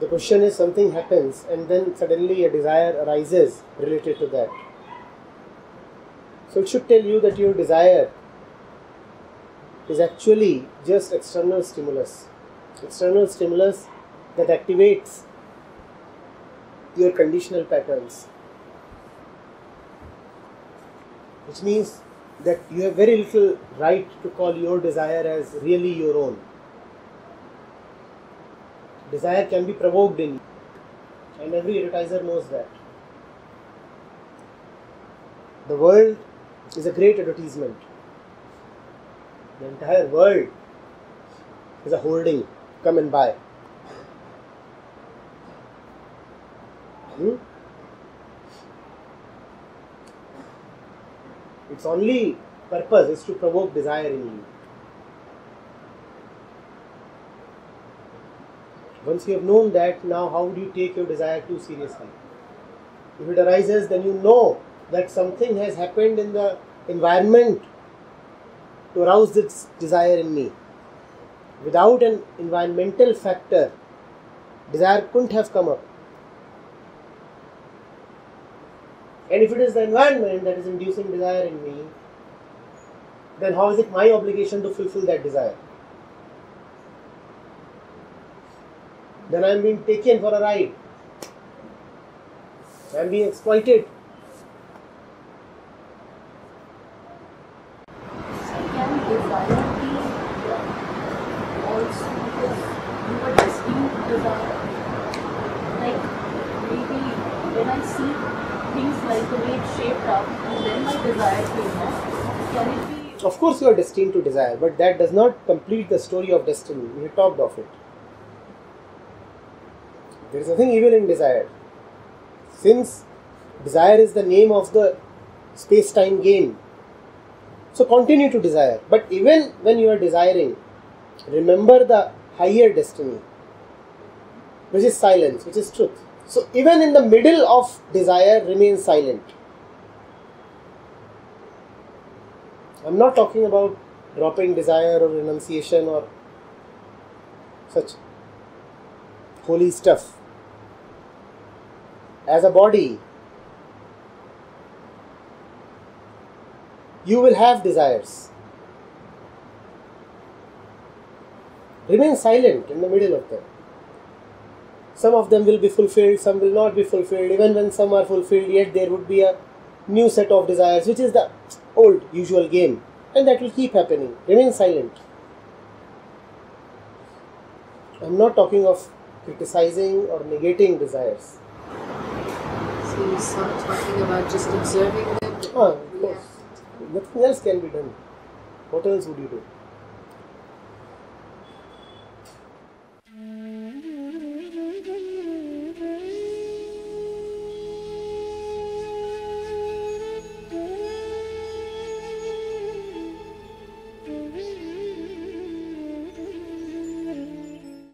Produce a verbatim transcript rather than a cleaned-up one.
The question is, something happens and then suddenly a desire arises related to that. So it should tell you that your desire is actually just external stimulus. External stimulus that activates your conditional patterns. Which means that you have very little right to call your desire as really your own. Desire can be provoked in you, and every advertiser knows that. The world is a great advertisement. The entire world is a hoarding, come and buy. Hmm? Its only purpose is to provoke desire in you. Once you have known that, now how do you take your desire too seriously? If it arises, then you know that something has happened in the environment to arouse this desire in me. Without an environmental factor, desire couldn't have come up. And if it is the environment that is inducing desire in me, then how is it my obligation to fulfill that desire? Then I am being taken for a ride. I am being exploited. So can desire be also because you were destined to desire? Like maybe when I see things like the way it's shaped up and then my desire came up, can it be? Of course you are destined to desire, but that does not complete the story of destiny. We have talked of it. There is nothing evil in desire. Since desire is the name of the space-time game, so continue to desire. But even when you are desiring, remember the higher destiny, which is silence, which is truth. So even in the middle of desire, remain silent. I'm not talking about dropping desire or renunciation or such holy stuff. As a body, you will have desires. Remain silent in the middle of them. Some of them will be fulfilled, some will not be fulfilled. Even when some are fulfilled, yet there would be a new set of desires, which is the old usual game, and that will keep happening. Remain silent. I'm not talking of criticizing or negating desires. So you start talking about just observing them? Ah, of course. Nothing else can be done. What else would you do?